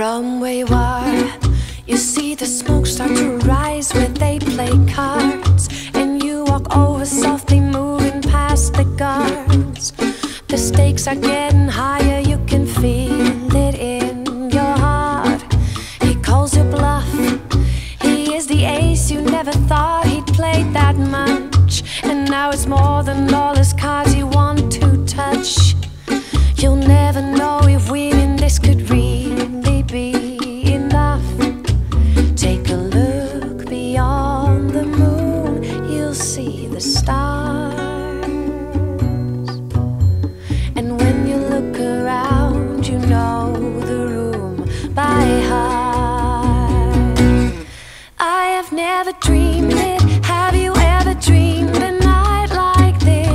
From where you are, you see the smoke start to rise where they play cards, and you walk over softly, moving past the guards. The stakes are getting higher, you can feel it in your heart. He calls your bluff, he is the ace, you never thought he'd play that much. And now it's more than all his cards you want to touch. You'll never know if winning this could really be enough. Take a look beyond the moon, you'll see the stars. And when you look around, you know the room by heart. I have never dreamed it. Have you ever dreamed a night like this?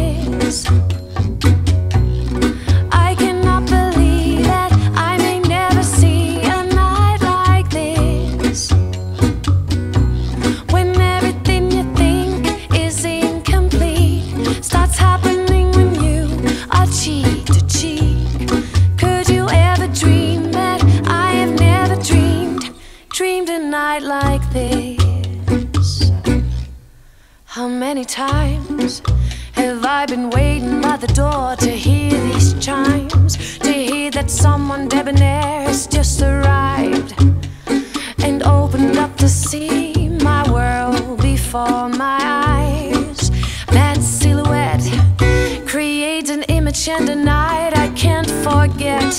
Like this, how many times have I been waiting by the door to hear these chimes, to hear that someone debonair has just arrived and opened up to see my world before my eyes. That silhouette creates an image and a night I can't forget.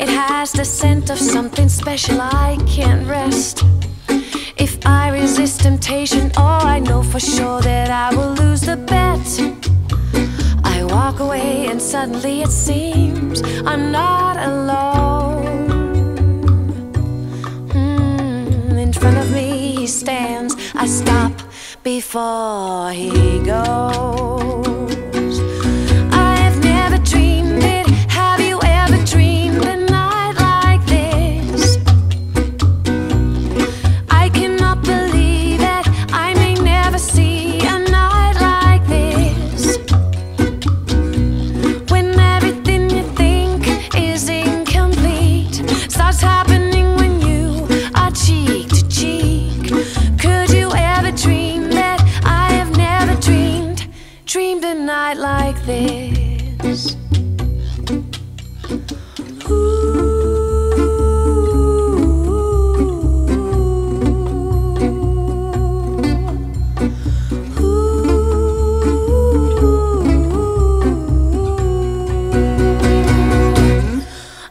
It has the scent of something special, I can't rest. If I resist temptation, oh, I know for sure that I will lose the bet. I walk away and suddenly it seems I'm not alone. In front of me he stands, I stop before he goes. I have never dreamed it. Have you ever dreamed a night like this? Dreamed a night like this.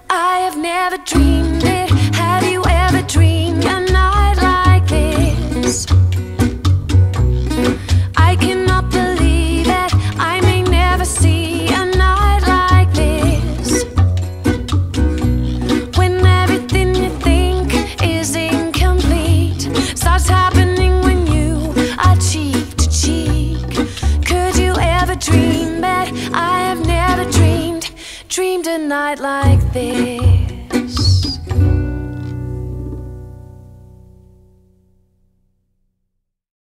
I have never dreamed it. Have you ever dreamed a night like this? I cannot believe a night like this.